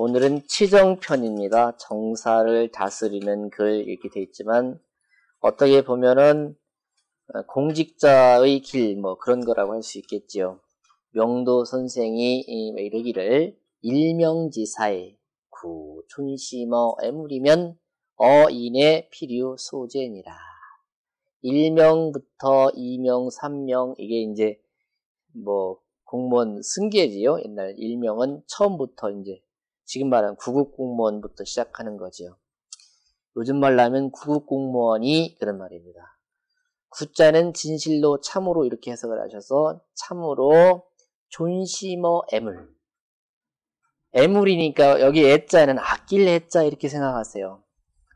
오늘은 치정편입니다. 정사를 다스리는 글 이렇게 돼 있지만 어떻게 보면은 공직자의 길 뭐 그런 거라고 할 수 있겠지요. 명도 선생이 이르기를 일명지사에 구촌심어 애물이면 어인의 필요 소재니라. 1명부터 2명, 3명 이게 이제 뭐 공무원 승계지요. 옛날 1명은 처음부터 이제 지금 말하는 9급 공무원부터 시작하는 거지요. 요즘 말로 하면 9급 공무원이 그런 말입니다. 구자는 진실로 참으로 이렇게 해석을 하셔서 참으로 존심어 애물. 애물이니까 여기 애자는 아낄 애자 이렇게 생각하세요.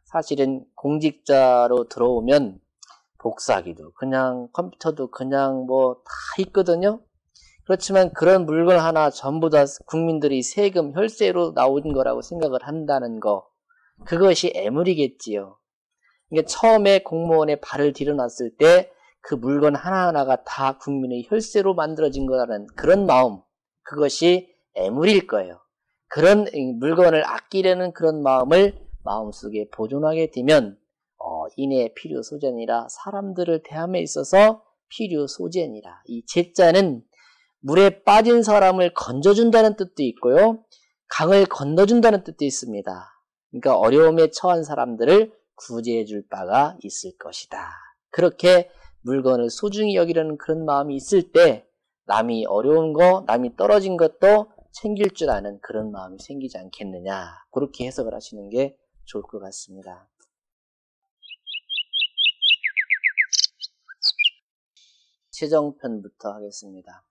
사실은 공직자로 들어오면 복사기도 그냥 컴퓨터도 그냥 뭐 다 있거든요. 그렇지만 그런 물건 하나 전부 다 국민들이 세금 혈세로 나온 거라고 생각을 한다는 거, 그것이 애물이겠지요. 그러니까 처음에 공무원의 발을 들여놨을 때 그 물건 하나하나가 다 국민의 혈세로 만들어진 거라는 그런 마음, 그것이 애물일 거예요. 그런 물건을 아끼려는 그런 마음을 마음속에 보존하게 되면 인의 필요 소재니라, 사람들을 대함에 있어서 필요 소재니라. 이 제자는 물에 빠진 사람을 건져준다는 뜻도 있고요, 강을 건너준다는 뜻도 있습니다. 그러니까 어려움에 처한 사람들을 구제해줄 바가 있을 것이다. 그렇게 물건을 소중히 여기려는 그런 마음이 있을 때 남이 어려운 거, 남이 떨어진 것도 챙길 줄 아는 그런 마음이 생기지 않겠느냐, 그렇게 해석을 하시는 게 좋을 것 같습니다. 치정편부터 하겠습니다.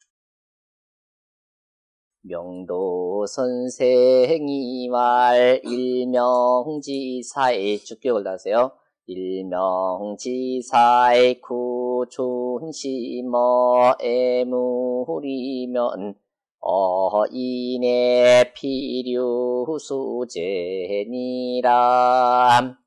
명도 선생이 말 일명지사의 주격을 다하세요. 일명지사의 구촌심어 애물이면 어인의 필요소재니라.